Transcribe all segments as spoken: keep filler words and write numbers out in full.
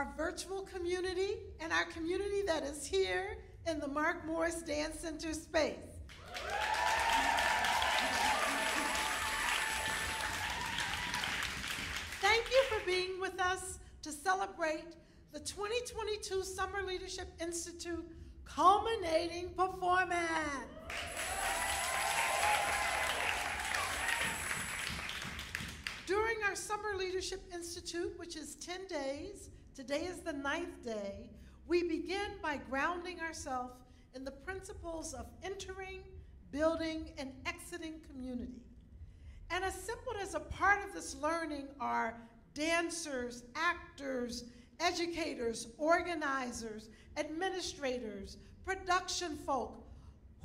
our virtual community and our community that is here in the Mark Morris Dance Center space. Thank you for being with us to celebrate the twenty twenty-two Summer Leadership Institute culminating performance. During our Summer Leadership Institute, which is ten days, today is the ninth day, we begin by grounding ourselves in the principles of entering, building, and exiting community. And assembled as a part of this learning are dancers, actors, educators, organizers, administrators, production folk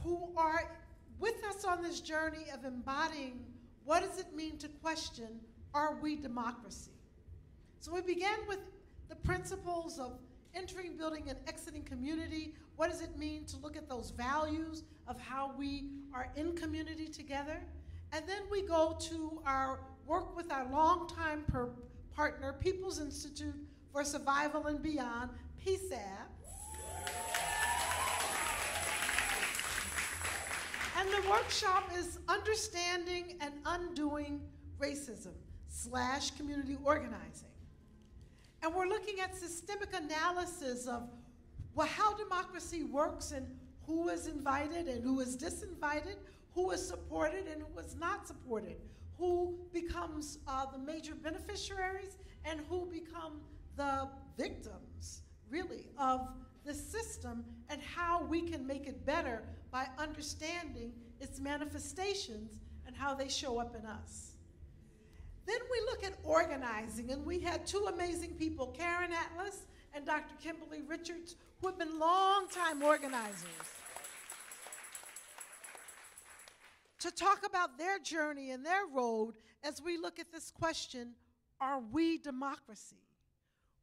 who are with us on this journey of embodying what does it mean to question, are we democracy? So we began with the principles of entering, building, and exiting community. What does it mean to look at those values of how we are in community together? And then we go to our work with our longtime per partner, People's Institute for Survival and Beyond, P S A B. And the workshop is Understanding and Undoing Racism slash Community Organizing. And we're looking at systemic analysis of well, how democracy works and who is invited and who is disinvited, who is supported and who is not supported, who becomes uh, the major beneficiaries and who become the victims, really, of the system and how we can make it better by understanding its manifestations and how they show up in us. Then we look at organizing, and we had two amazing people, Karen Atlas and Doctor Kimberly Richards, who have been long-time organizers, to talk about their journey and their road as we look at this question, are we democracy?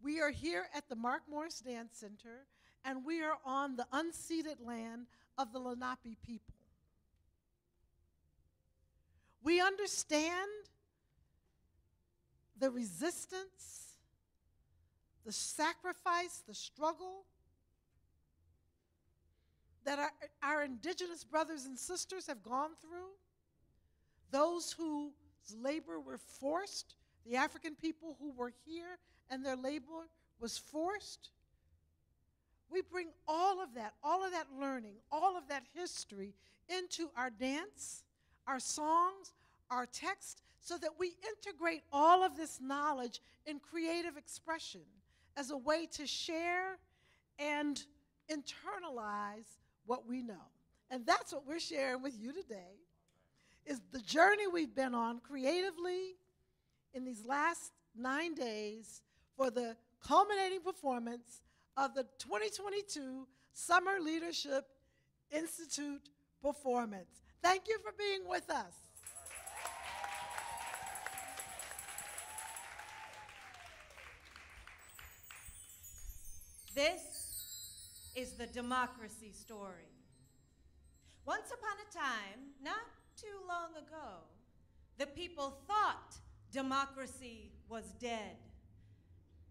We are here at the Mark Morris Dance Center, and we are on the unceded land of the Lenape people. We understand the resistance, the sacrifice, the struggle that our, our indigenous brothers and sisters have gone through, those whose labor were forced, the African people who were here and their labor was forced. We bring all of that, all of that learning, all of that history into our dance, our songs, our text, so that we integrate all of this knowledge in creative expression as a way to share and internalize what we know. And that's what we're sharing with you today, is the journey we've been on creatively in these last nine days for the culminating performance of the twenty twenty-two Summer Leadership Institute performance. Thank you for being with us. This is the democracy story. Once upon a time, not too long ago, the people thought democracy was dead,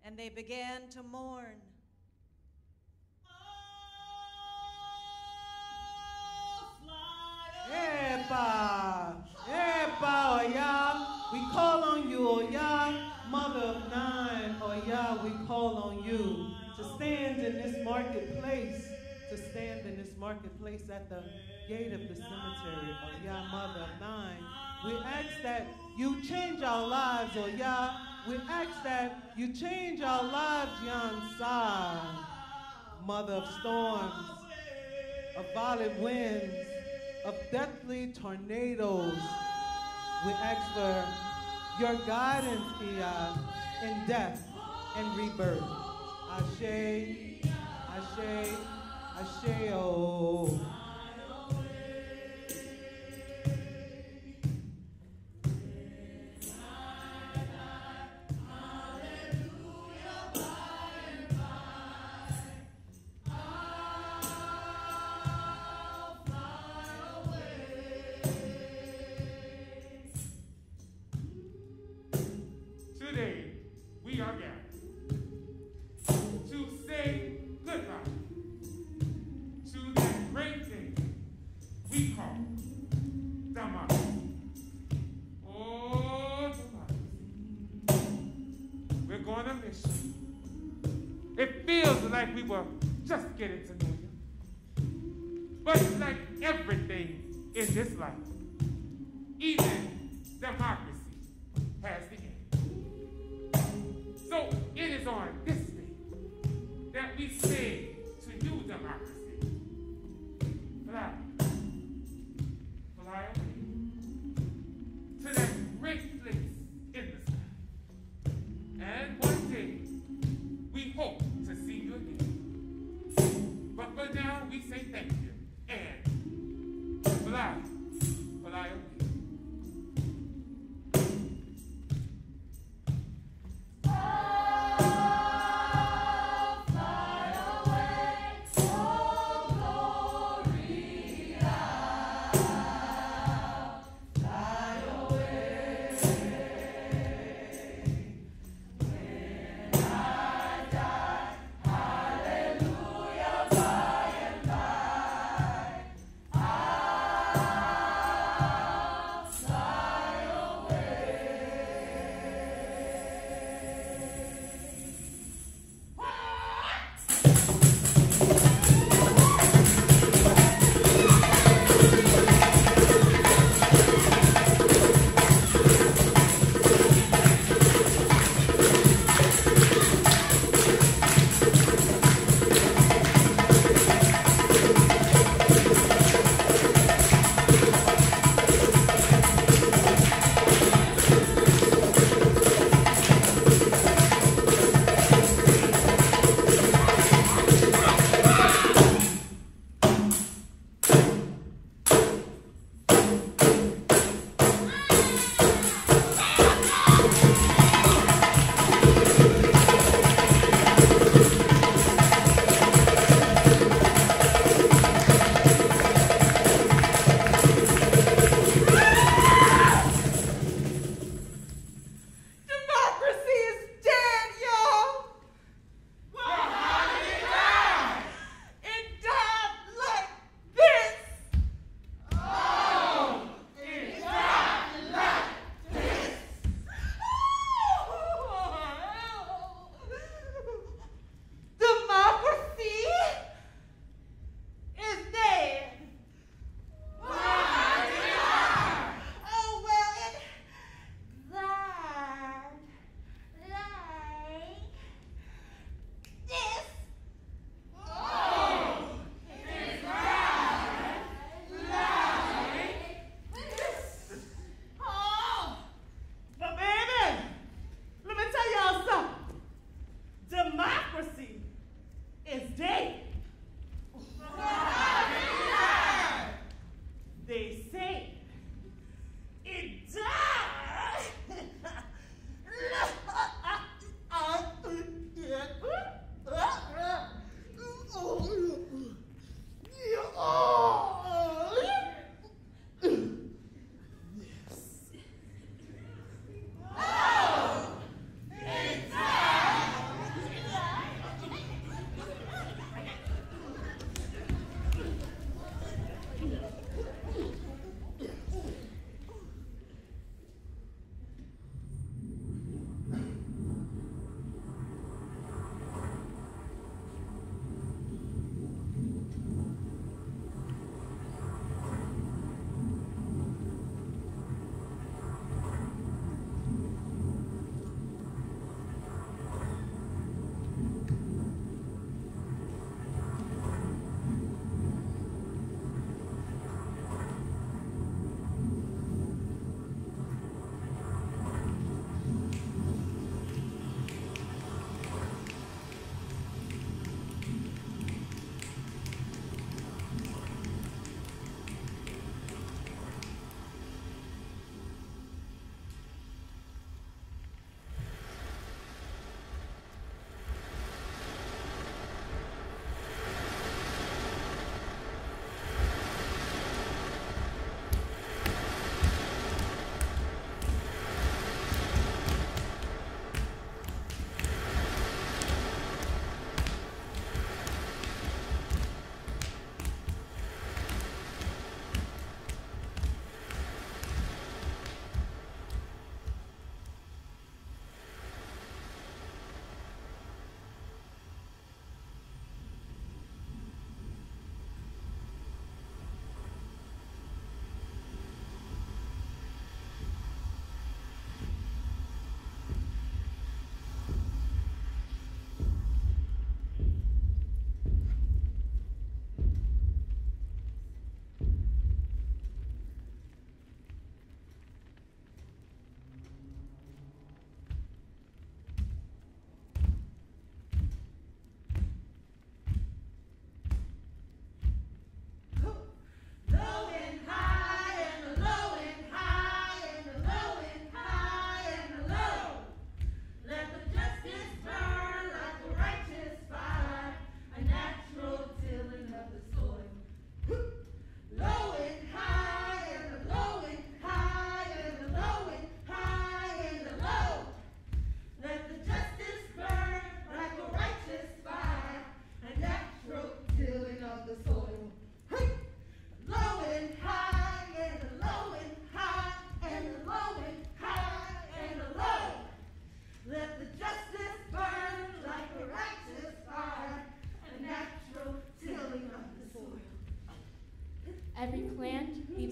and they began to mourn. Oh, fly away. Epa, Epa, Oya, we call on you, Oya, mother of nine, Oya, we call on you to stand in this marketplace, to stand in this marketplace at the gate of the cemetery, Oya, mother of nine. We ask that you change our lives, Oya. We ask that you change our lives, Yansa, mother of storms, of violent winds, of deathly tornadoes. We ask for your guidance, Iya, in death and rebirth. Ashe, Ashe, Ashe, oh. Today, we are gathered we were just getting to know you. But like everything in this life, even democracy has the end. So it is on this day that we say to you, democracy, fly, fly away to that great place in the sky. And one day, we hope to see you again. But for now, we say thank you and fly, fly away.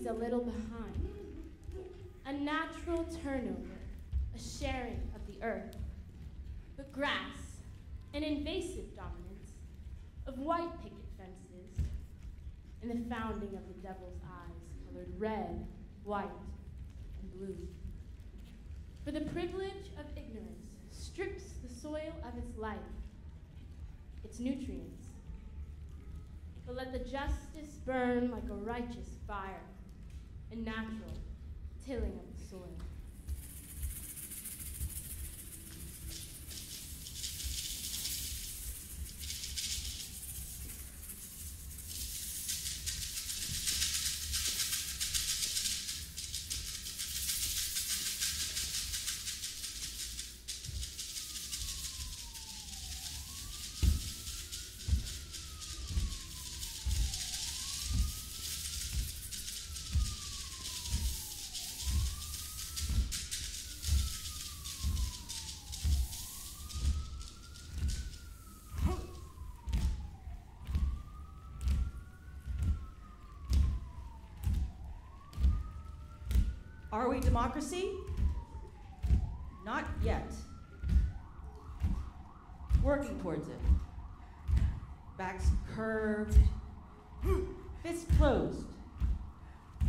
a little behind. A natural turnover, a sharing of the earth. But grass, an invasive dominance of white picket fences, and the founding of the devil's eyes colored red, white, and blue. For the privilege of ignorance strips the soil of its life, its nutrients. But let the justice burn like a righteous fire, a natural tilling of the soil. Are we democracy? Not yet. Working towards it. Backs curved, fists closed,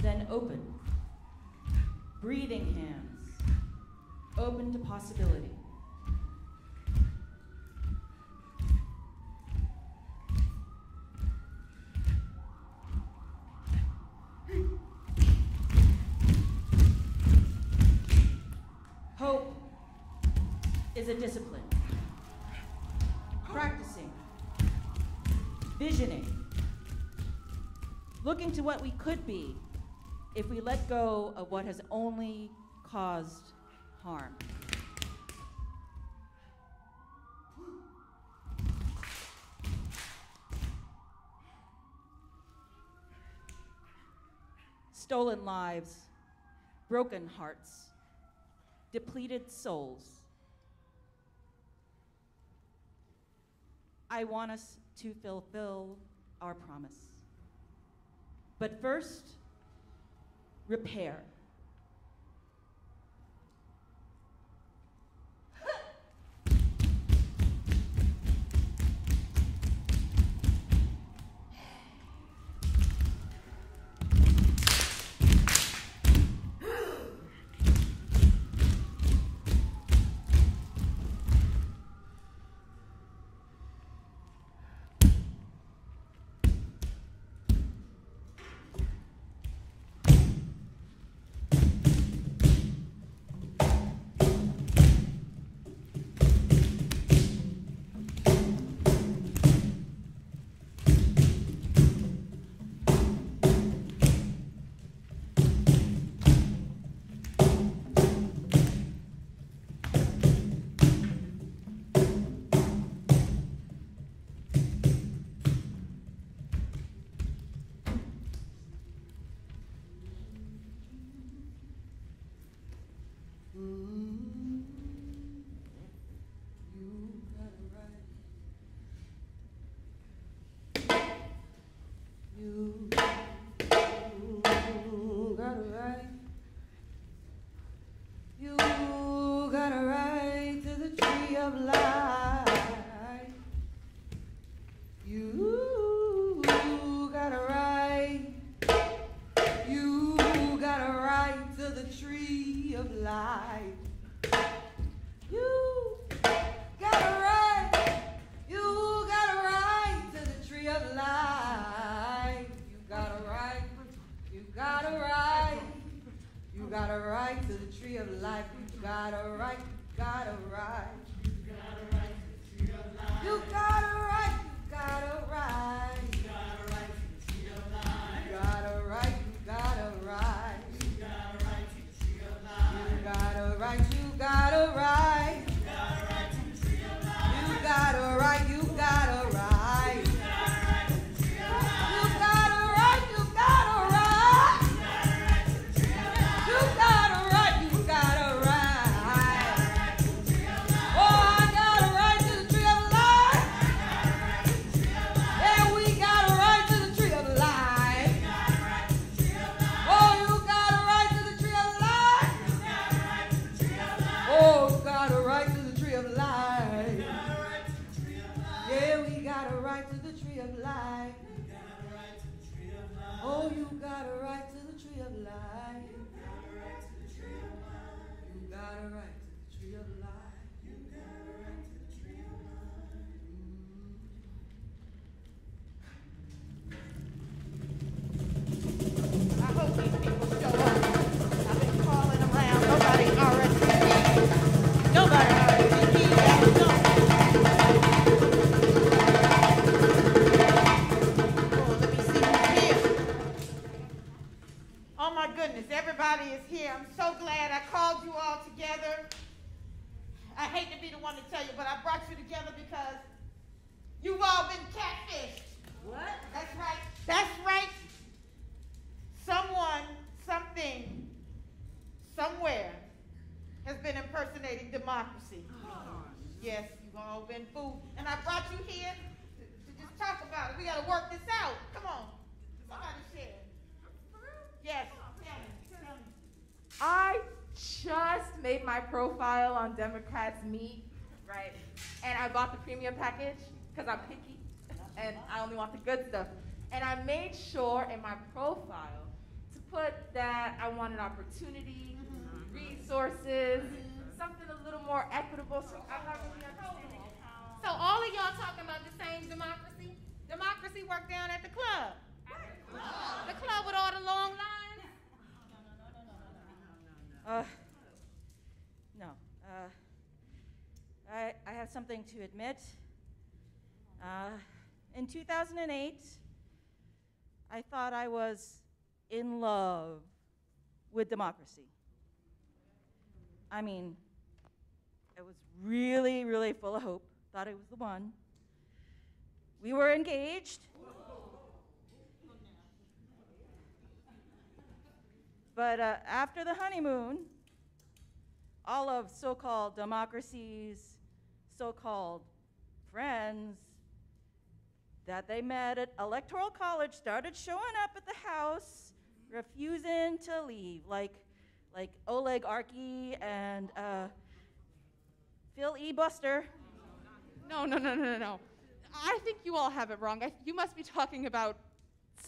then open. Breathing hands, open to possibility. A discipline, practicing, visioning, looking to what we could be if we let go of what has only caused harm. Stolen lives, broken hearts, depleted souls. I want us to fulfill our promise. But first, repair. You got a right, you got a right. right to the tree of life. You got a right to the tree of life. Oh, you got a right to the tree of life. You got a right to the tree of life. You got a right to the tree of life. You got a right to the tree of life. Mm. I hope these people show up. I've been calling around. Nobody R S V P. Nobody R S V P. Goodness, everybody is here. I'm so glad I called you all together. I hate to be the one to tell you, but I brought you together because you've all been catfished. What? That's right. That's right. Someone, something, somewhere has been impersonating democracy. Oh. Yes, you've all been fooled. And I brought you here to, to just talk about it. We got to work this out. Come on. Somebody share. Yes. I just made my profile on Democrats Meet, right? And I bought the premium package because I'm picky and I only want the good stuff. And I made sure in my profile to put that I wanted opportunity, mm-hmm. resources, mm-hmm. something a little more equitable. So I'm not really understanding. So all of y'all talking about the same democracy? Democracy worked down at the club. The club with all the long lines? Uh, no. Uh, I, I have something to admit. Uh, in two thousand eight, I thought I was in love with democracy. I mean, I was really, really full of hope. Thought it was the one. We were engaged. But uh, after the honeymoon, all of so-called democracies, so-called friends that they met at Electoral College started showing up at the house, refusing to leave, like, like Oleg Arkey and uh, Phil E. Buster. No, no, no, no, no, no. I think you all have it wrong. I, you must be talking about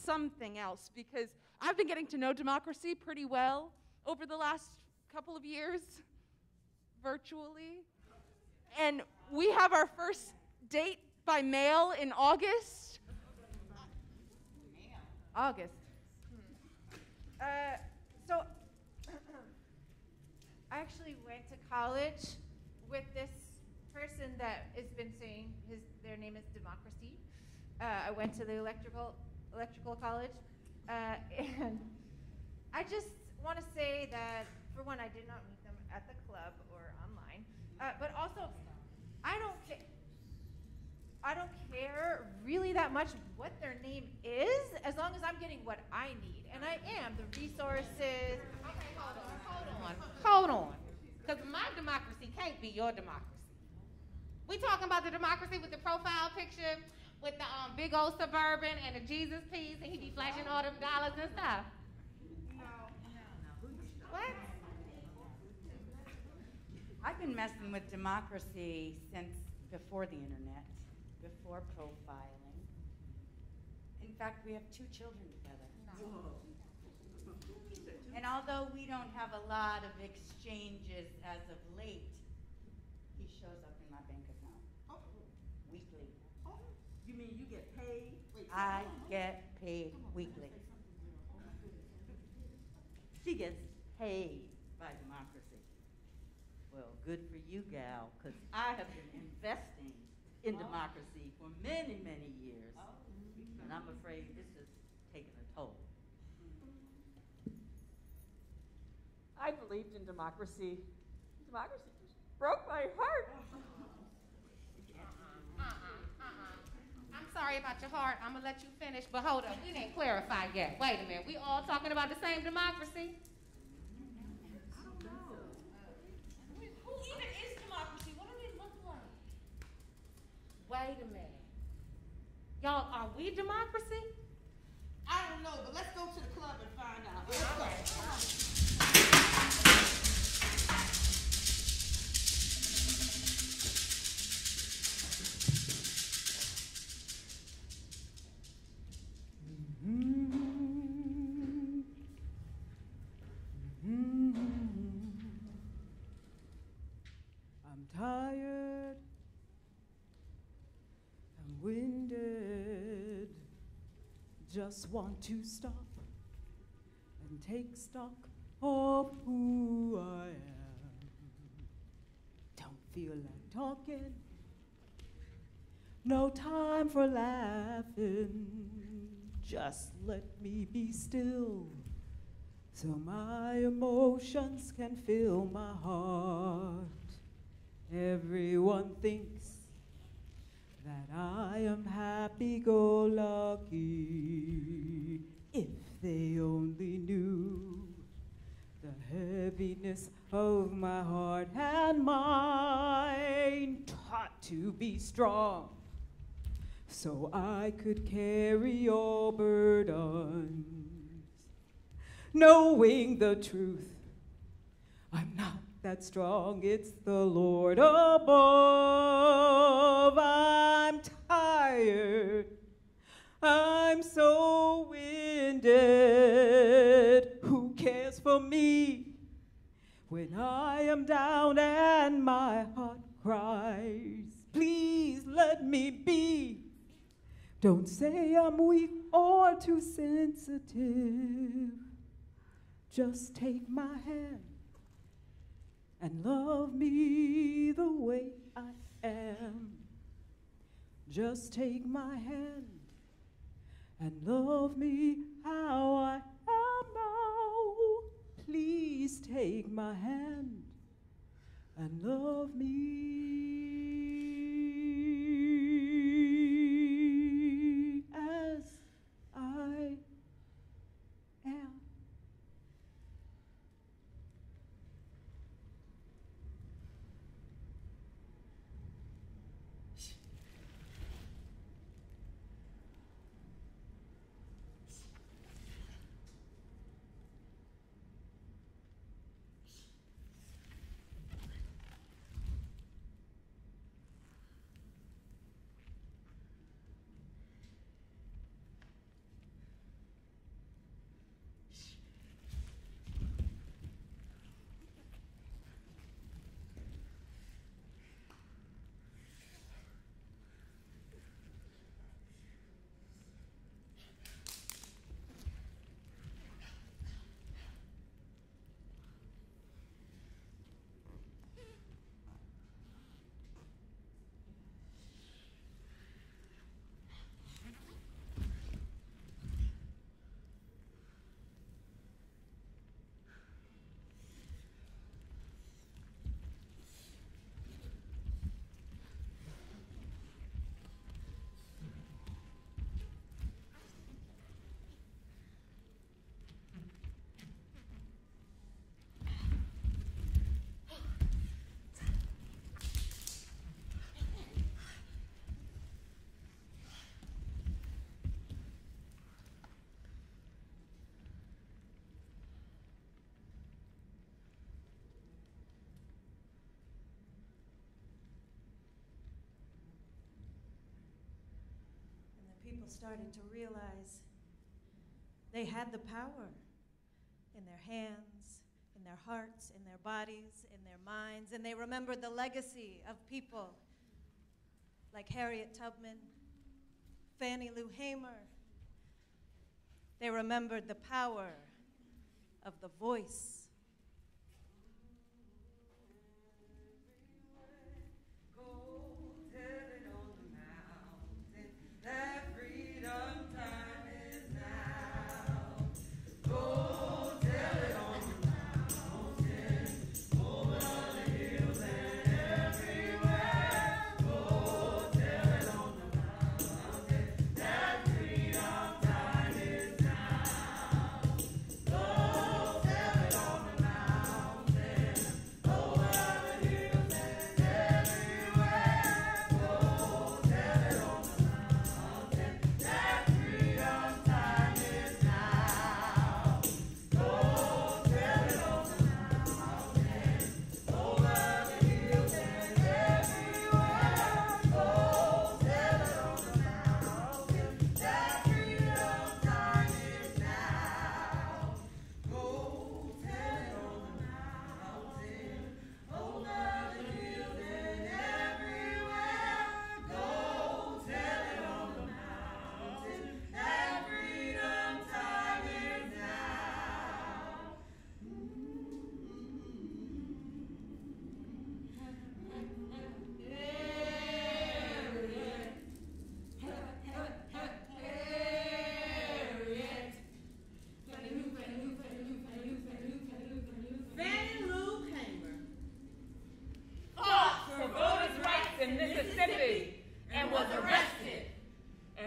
something else, because I've been getting to know democracy pretty well over the last couple of years, virtually. And we have our first date by mail in August. August. Hmm. Uh, so I actually went to college with this person that has been saying his, their name is Democracy. Uh, I went to the electrical, electrical college. Uh, and I just want to say that, for one, I did not meet them at the club or online, uh, but also, I don't, I don't care really that much what their name is, as long as I'm getting what I need, and I am, the resources. Okay, hold on, hold on, hold on, because my democracy can't be your democracy. We talking about the democracy with the profile picture, with the um, big old Suburban and the Jesus piece, and he be flashing all them dollars and stuff. No, no, no. What? I've been messing with democracy since before the internet, before profiling. In fact, we have two children together. No. And although we don't have a lot of exchanges as of late, he shows up in my bank account, oh. weekly. You mean you get paid? Wait, I get paid weekly. She gets paid by democracy. Well, good for you, gal, because I have been investing in oh. democracy for many, many years. Oh. And I'm afraid this is taking a toll. I believed in democracy. Democracy just broke my heart. I'm sorry about your heart. I'm going to let you finish, but hold up. We didn't clarify yet. Wait a minute. We all talking about the same democracy? I don't know. I mean, who even is democracy? What do we look like? Wait a minute. Y'all, are we democracy? I don't know, but let's go to the club and find out. Let's go. All right. All right. just want to stop and take stock of who I am. Don't feel like talking, no time for laughing. Just let me be still so my emotions can fill my heart. Everyone thinks that I am happy-go-lucky. If they only knew the heaviness of my heart and mind. Taught to be strong so I could carry all burdens. Knowing the truth, I'm not that strong, it's the Lord above. I'm tired, I'm so winded. Who cares for me when I am down and my heart cries? Please let me be. Don't say I'm weak or too sensitive. Just take my hand and love me the way I am. Just take my hand and love me how I am now. Please take my hand and love me as I am. People started to realize they had the power in their hands, in their hearts, in their bodies, in their minds, and they remembered the legacy of people like Harriet Tubman, Fannie Lou Hamer. They remembered the power of the voice. That freedom time is now. Go tell it on the mountains, over the hills and everywhere. Go tell it on the mountains. That freedom time is now. Go tell it on the mountains.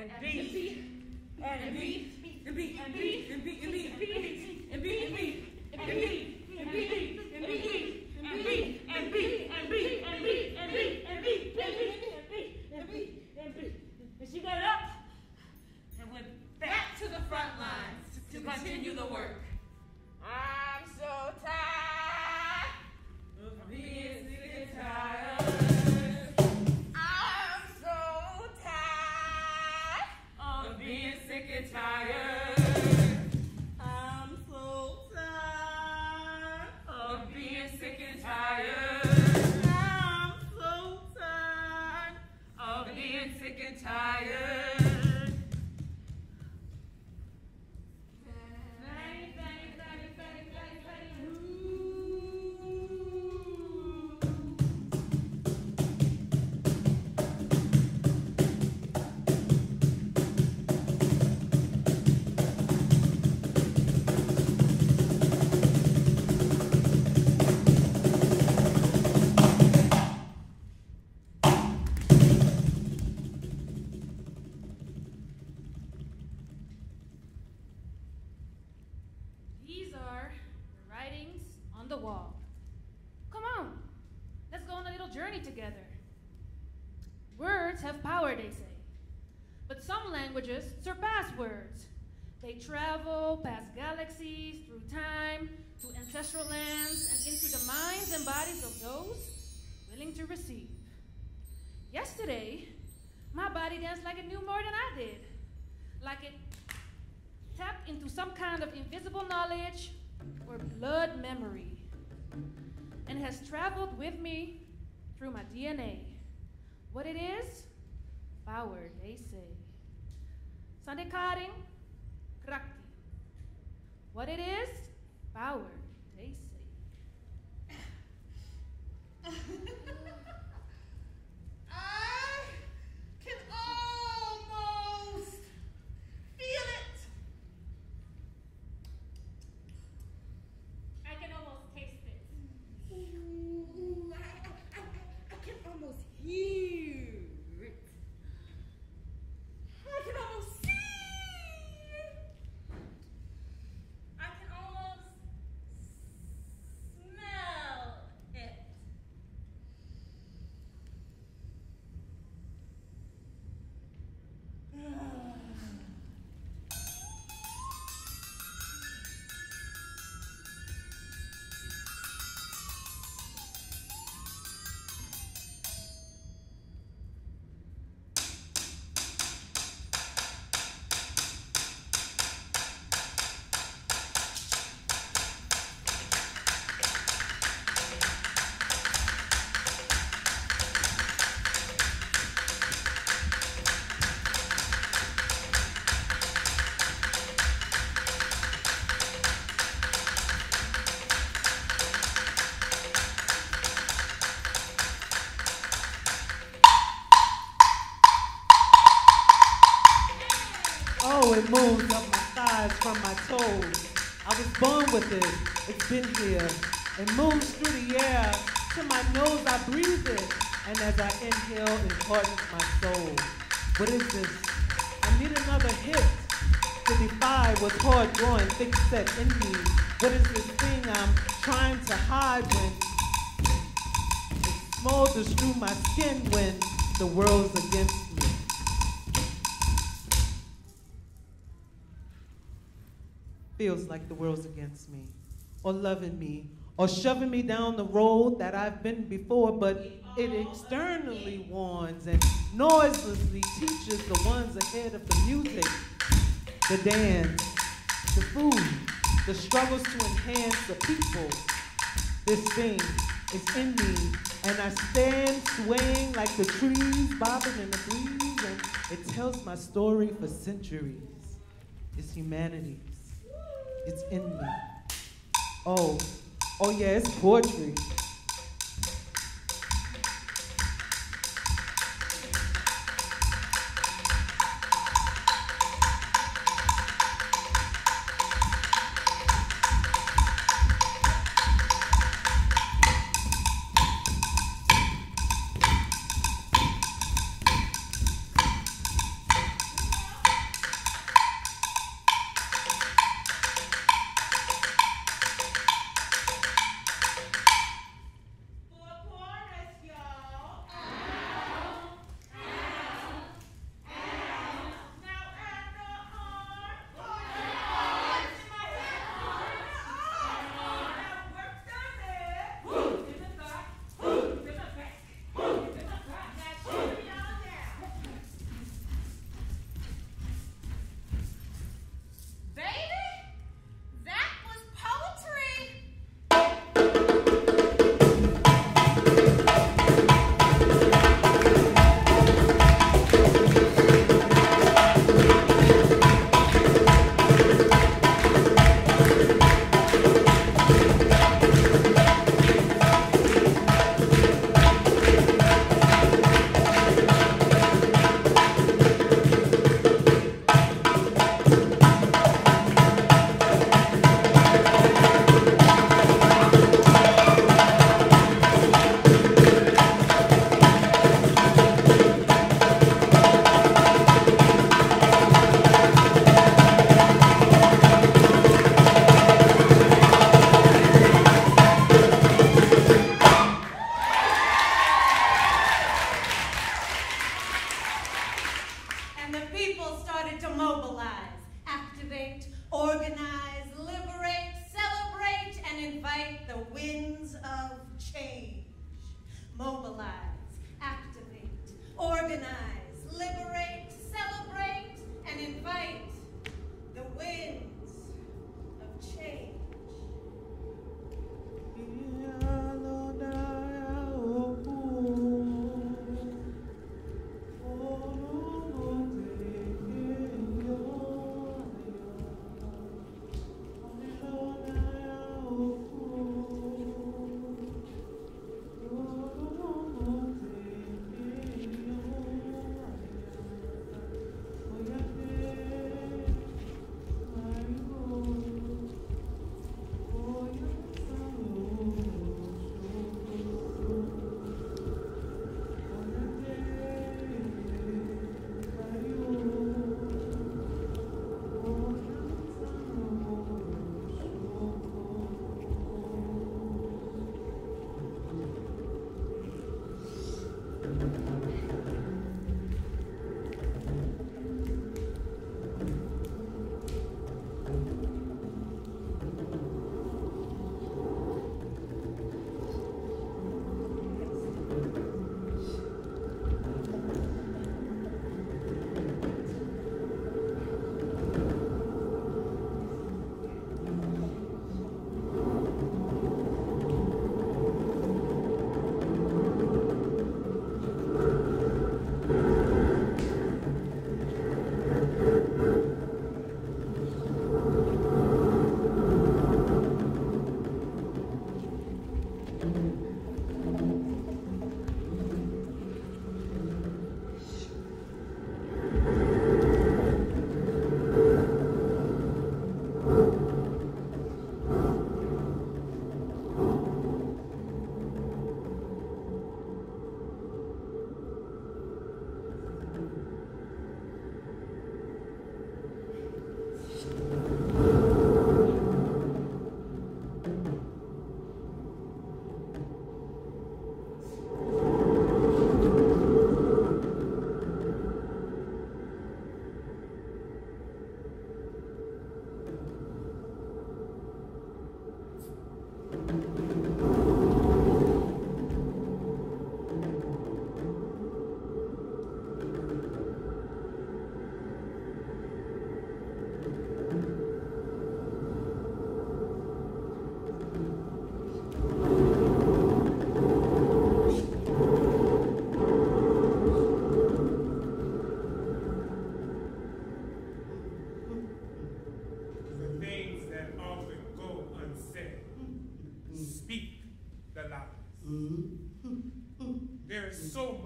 and beef, and beef, and beef, and beef, and beef, and beef, and beef, and beef, and beef, and beef, and beef, and beef, and beef, and beef, and beef, and beef, and beef, and beef, and beef, and beef. And she got up and went back to the front lines to continue the work. I'm so tired of being sick and tired. Being sick and tired. I'm so tired of being sick and tired. I'm so tired of being sick and tired. Fannie, Fannie, Fannie, Fannie, Fannie, Fannie, together. Words have power, they say, but some languages surpass words. They travel past galaxies, through time, to ancestral lands, and into the minds and bodies of those willing to receive. Yesterday, my body danced like it knew more than I did, like it tapped into some kind of invisible knowledge or blood memory, and has traveled with me through my D N A. What it is? Power, they say. Sandekaring, krakti. What it is? Power, they say. I can almost feel it. I can almost taste it. Ooh, I, I, I, I can almost hear it. I can almost see it. I can almost smell it. It moves up my thighs from my toes. I was born with it, it's been here. It moves through the air, to my nose I breathe it, and as I inhale, it hardens my soul. What is this? I need another hit to defy what's hard drawing, thick set in me. What is this thing I'm trying to hide when it smolders through my skin when the world's against me? Feels like the world's against me, or loving me, or shoving me down the road that I've been before, but it externally warns and noiselessly teaches the ones ahead of the music, the dance, the food, the struggles to enhance the people. This thing is in me, and I stand swaying like the trees bobbing in the breeze, and it tells my story for centuries. It's humanity. It's in me. Oh, oh yeah, it's poetry.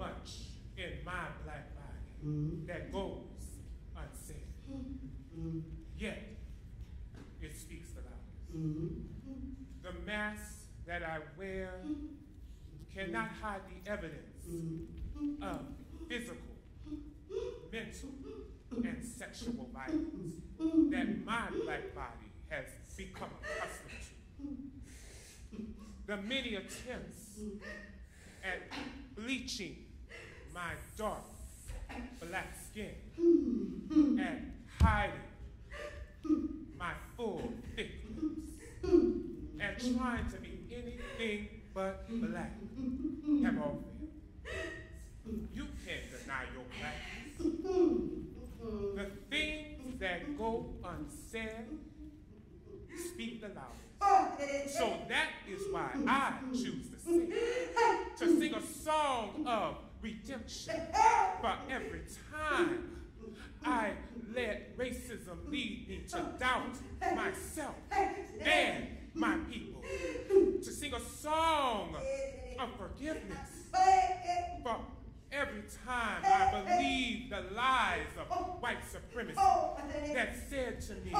much in my black body mm-hmm. that goes unsaid. Mm-hmm. Yet, it speaks the loudest. Mm-hmm. The mask that I wear cannot hide the evidence mm-hmm. of physical, mental, and sexual violence that my black body has become accustomed to. The many attempts at bleaching my dark black skin and hiding my full thickness and trying to be anything but black have all failed. You can't deny your blackness. The things that go unsaid speak the loudest. So that is why I choose to sing, to sing a song of redemption. For every time I let racism lead me to doubt myself and my people, to sing a song of forgiveness. For every time I believe the lies of white supremacy that said to me,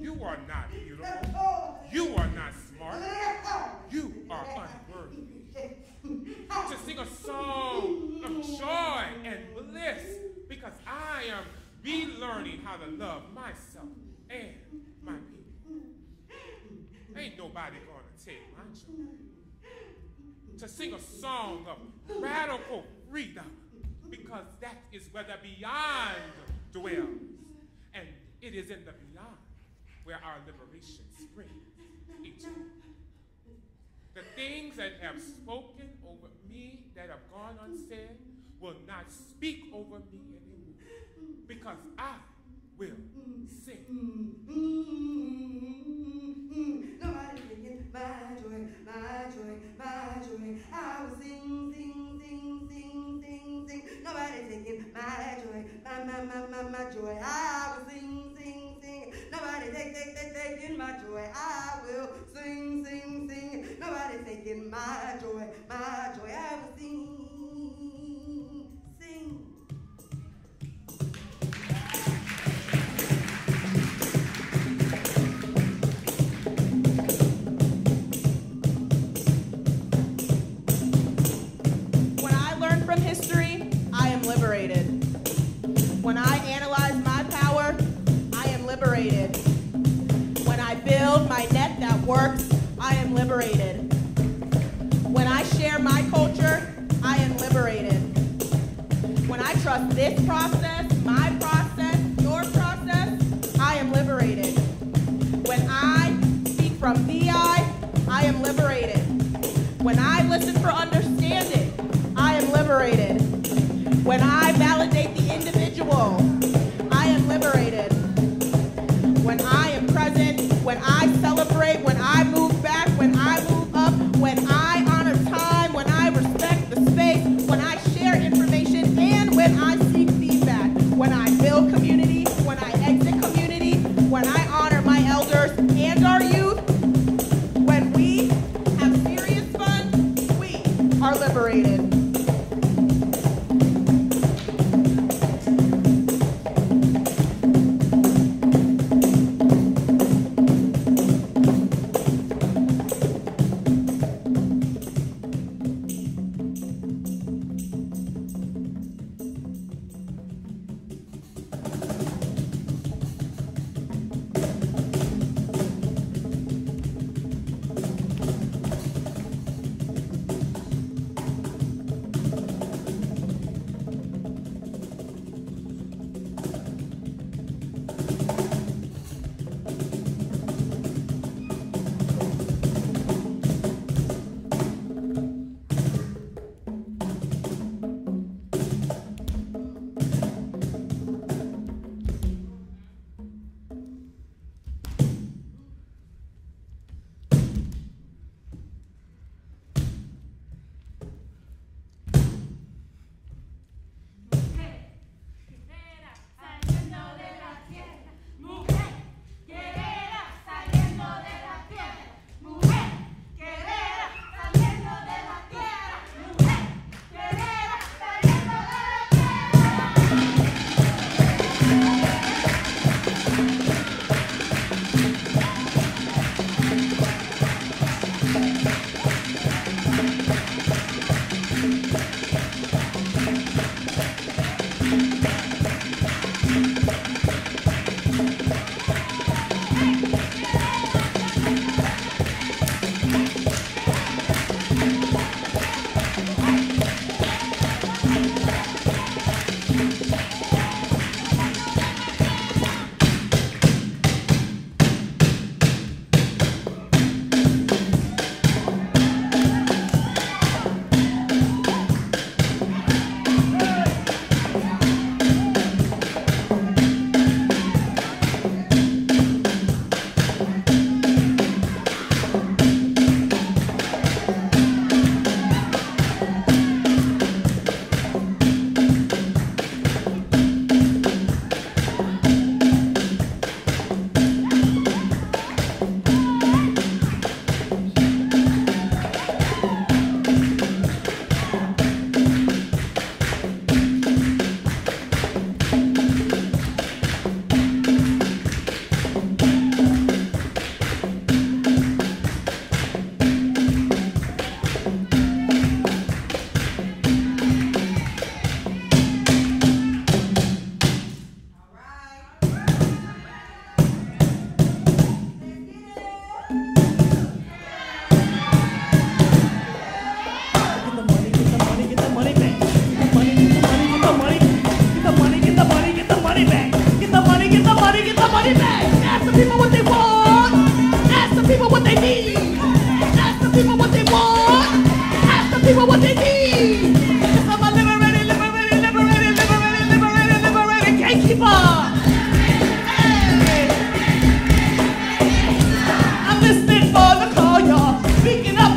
you are not beautiful, you are not smart, you are unworthy. To sing a song of joy and bliss because I am relearning how to love myself and my people. Ain't nobody gonna take my joy. To sing a song of radical freedom, because that is where the beyond dwells, and it is in the beyond where our liberation springs eternally. The things that have spoken over me that have gone unsaid will not speak over me anymore, because I will sing. Mm, mm, mm, mm. Nobody can get my joy, my joy, my joy. I will sing, sing, sing, sing, sing, sing. Nobody can get my joy, my, my, my, my, my joy. I will sing, sing, sing. Nobody take, take, take, take in my joy. I will sing, sing, sing. Nobody taking my joy, my joy. I will sing. History, I am liberated. When I analyze my power, I am liberated. When I build my net that works, I am liberated. When I share my culture, I am liberated. When I trust this process, my process, your process, I am liberated. When I speak from the I, I am liberated. When I listen for understanding, I am liberated. When I validate the individual, I am liberated. When I am present, when I celebrate, when I move back, when I move up, when I honor time, when I respect the space, when I share information, and when I seek feedback,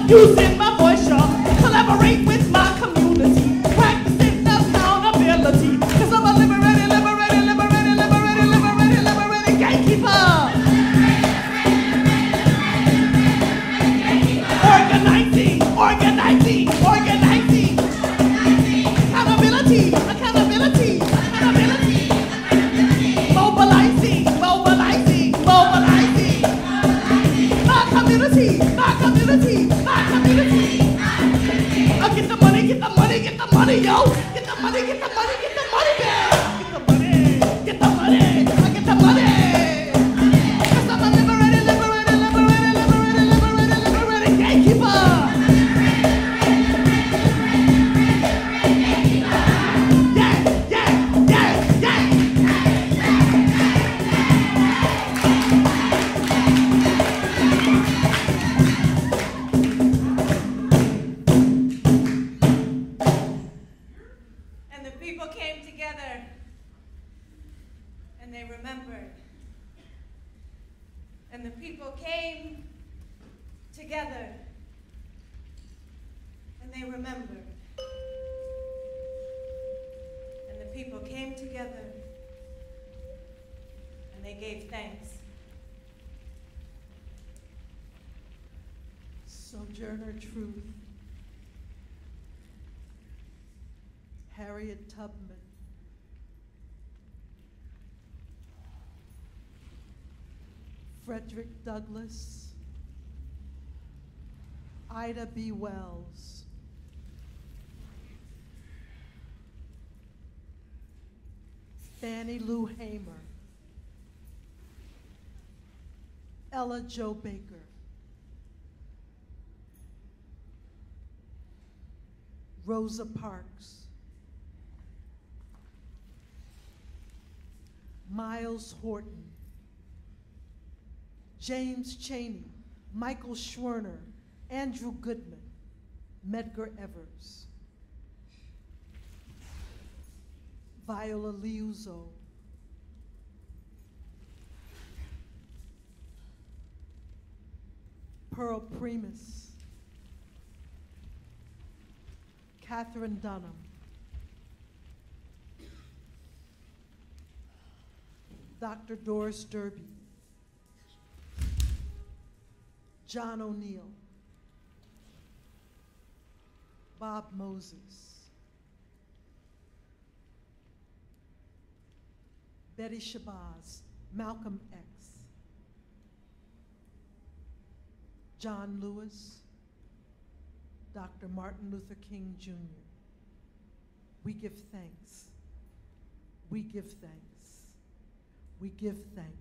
using my voice, y'all, collaborate with my community, practicing accountability, because I'm a liberated, liberated, liberated, liberated, liberated, liberated gatekeeper. Organizing, organizing, organizing, accountability, accountability, accountability, mobilizing, mobilizing, mobilizing, my community, my community. Get the money, yo! Get the money, get the money, get the money, man! Get the money, get the money, I get the money! Cause I'm a liberated, liberated, liberated, liberated, liberated, liberated gatekeeper! Yeah, yeah, yeah, yeah! And they remembered. And the people came together. And they remembered. And the people came together. And they gave thanks. Sojourner Truth. Harriet Tubman. Frederick Douglass, Ida B. Wells, Fannie Lou Hamer, Ella Jo Baker, Rosa Parks, Miles Horton, James Chaney, Michael Schwerner, Andrew Goodman, Medgar Evers, Viola Liuzzo, Pearl Primus, Catherine Dunham, Doctor Doris Derby, John O'Neill, Bob Moses, Betty Shabazz, Malcolm X, John Lewis, Doctor Martin Luther King, Junior We give thanks. We give thanks. We give thanks.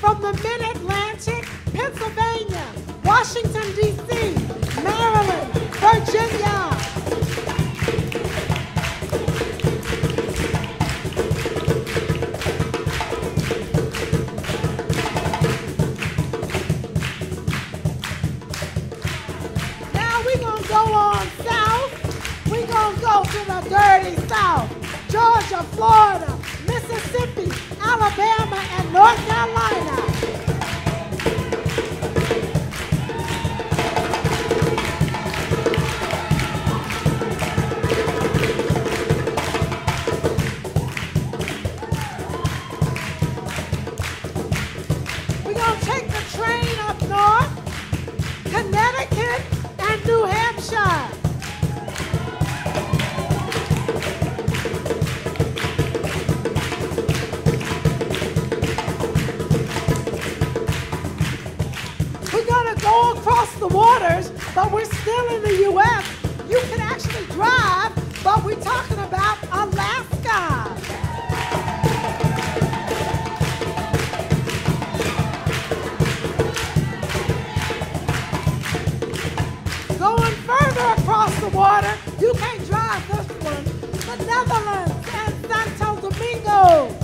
From the mid-Atlantic the waters, but we're still in the U S. You can actually drive, but we're talking about Alaska. Going further across the water, you can't drive this one, the Netherlands and Santo Domingo.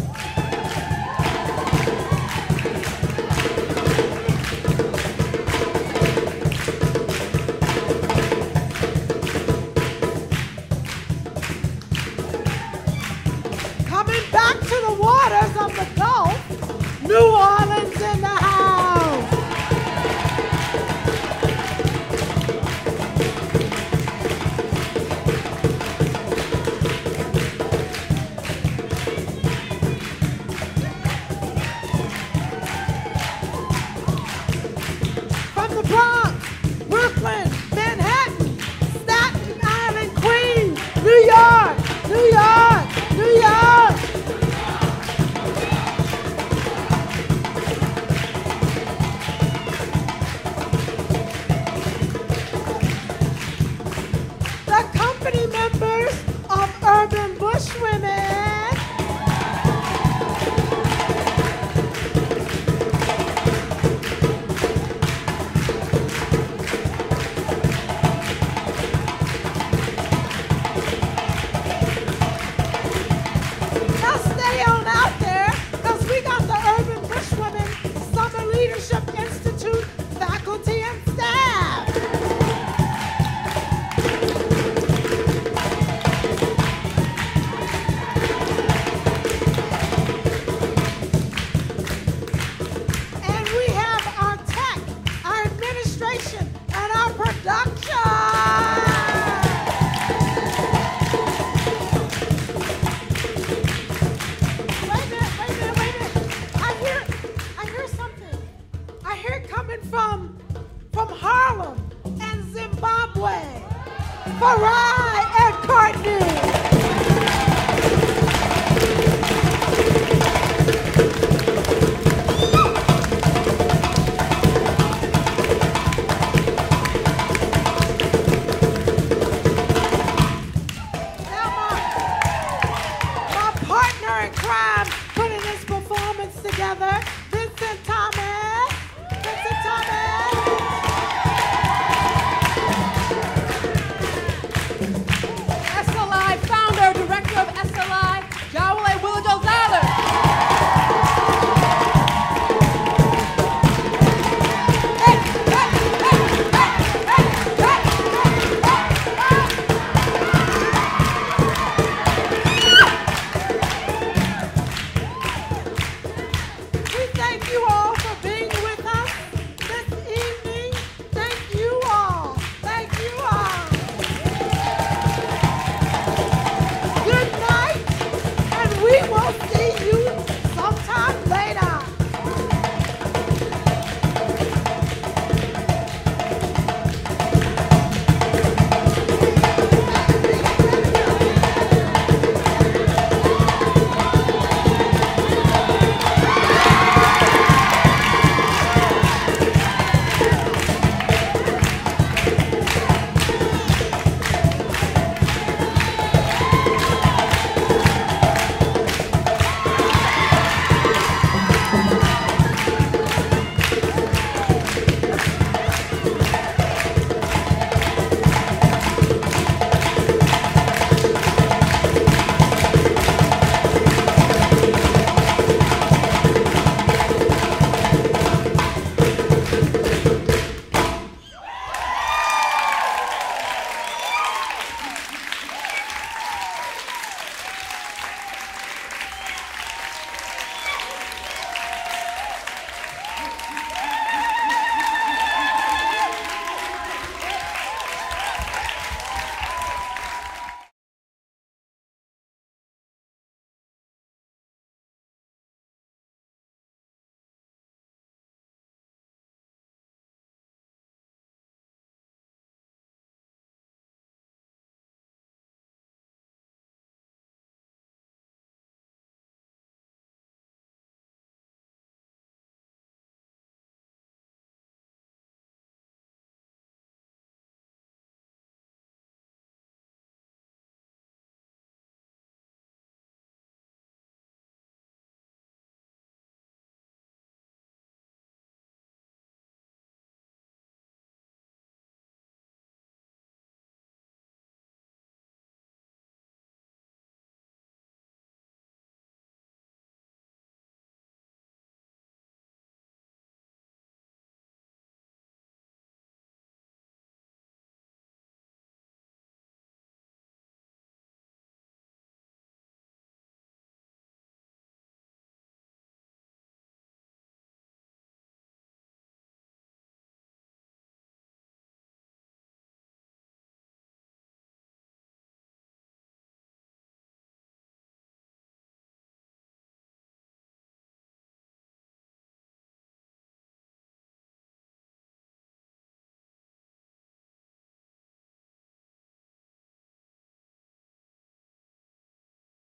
Crime putting this performance together.